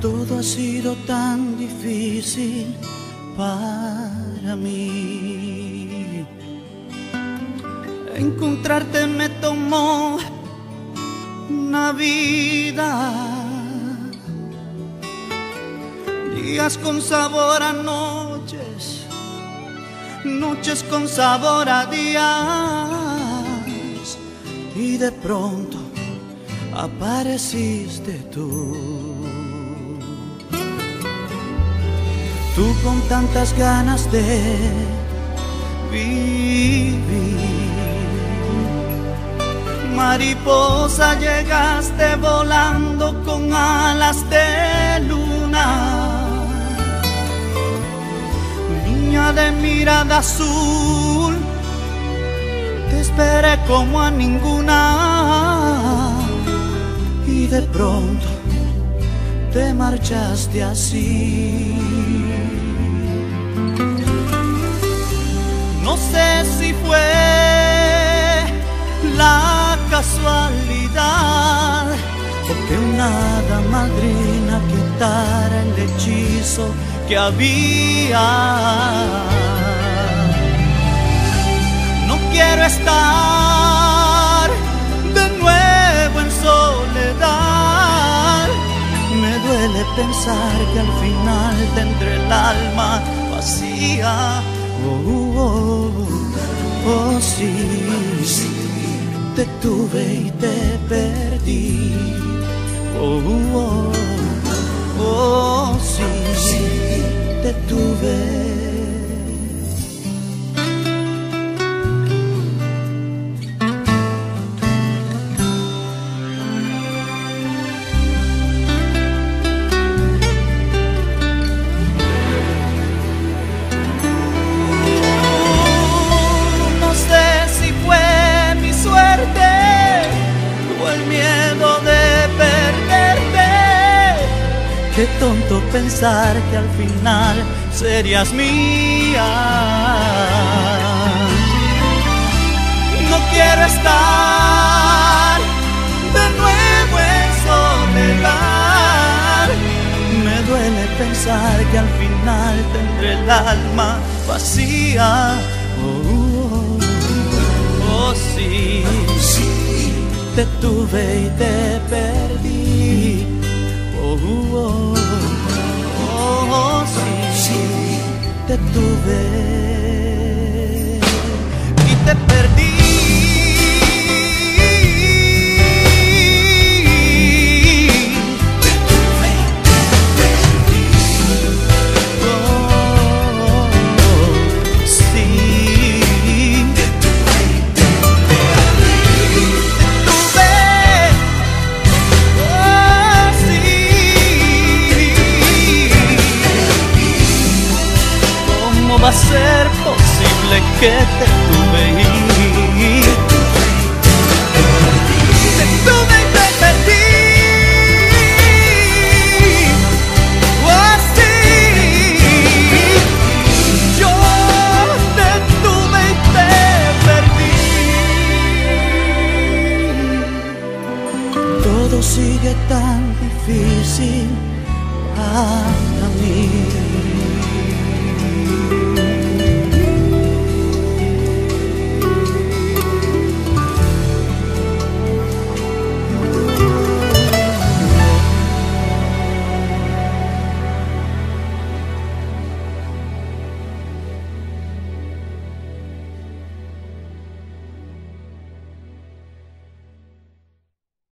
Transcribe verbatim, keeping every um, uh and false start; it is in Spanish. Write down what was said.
Todo ha sido tan difícil para mí. Encontrarte me tomó una vida, días con sabor a noches, noches con sabor a días, y de pronto apareciste tú. Tú con tantas ganas de vivir, mariposa llegaste volando con alas de luna, niña de mirada azul, te esperé como a ninguna, y de pronto te marchaste así. No sé si fue la casualidad o que una hada madrina quitara el hechizo que había. No quiero estar de nuevo en soledad. Me duele pensar que al final tendré el alma vacía. Oh, oh, oh, oh, sí, sí, te tuve y te perdí. Oh, oh, oh, oh, sí, sí, te tuve. Qué tonto pensar que al final serías mía. No quiero estar de nuevo en soledad. Me duele pensar que al final tendré el alma vacía. Oh, oh, oh, oh, sí, sí, te tuve y te perdí. Oh, oh, oh, oh, sí, sí, te tuve y te perdí. Va a ser posible que te tuve y te tuve y te perdí. Así yo te tuve y te perdí. Todo sigue tan difícil para mí.